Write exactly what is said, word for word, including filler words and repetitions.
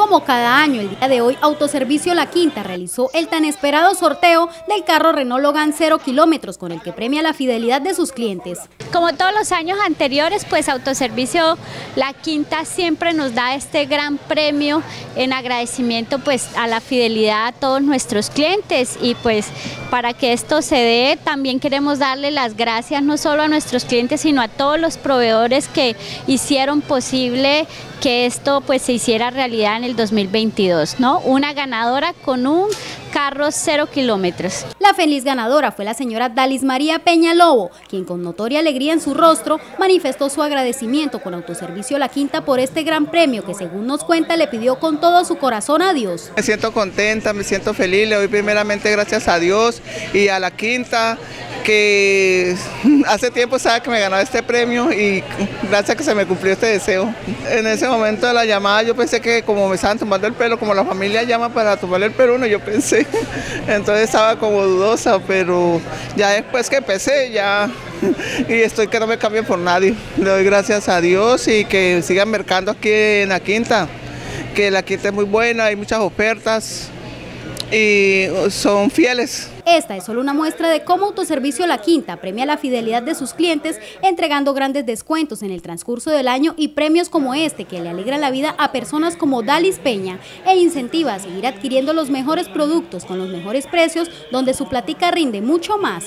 Como cada año, el día de hoy, Autoservicio La Quinta realizó el tan esperado sorteo del carro Renault Logan cero kilómetros, con el que premia la fidelidad de sus clientes. Como todos los años anteriores, pues Autoservicio La Quinta siempre nos da este gran premio en agradecimiento pues a la fidelidad a todos nuestros clientes, y pues para que esto se dé también queremos darle las gracias no solo a nuestros clientes sino a todos los proveedores que hicieron posible que esto pues se hiciera realidad en el dos mil veintidós, ¿no? Una ganadora con un carro cero kilómetros. La feliz ganadora fue la señora Dalis María Peña Lobo, quien con notoria alegría en su rostro manifestó su agradecimiento con Autoservicio La Quinta por este gran premio que, según nos cuenta, le pidió con todo su corazón a Dios. Me siento contenta, me siento feliz, le doy primeramente gracias a Dios y a La Quinta, que hace tiempo sabe que me ganó este premio y gracias a que se me cumplió este deseo. En ese momento de la llamada yo pensé que como me estaban tomando el pelo, como la familia llama para tomarle el pelo uno, yo pensé, entonces estaba como dudosa, pero ya después que empecé ya, y estoy que no me cambien por nadie. Le doy gracias a Dios y que sigan mercando aquí en La Quinta, que La Quinta es muy buena, hay muchas ofertas y son fieles. Esta es solo una muestra de cómo Autoservicio La Quinta premia la fidelidad de sus clientes, entregando grandes descuentos en el transcurso del año y premios como este que le alegra la vida a personas como Dalis Peña e incentiva a seguir adquiriendo los mejores productos con los mejores precios, donde su plática rinde mucho más.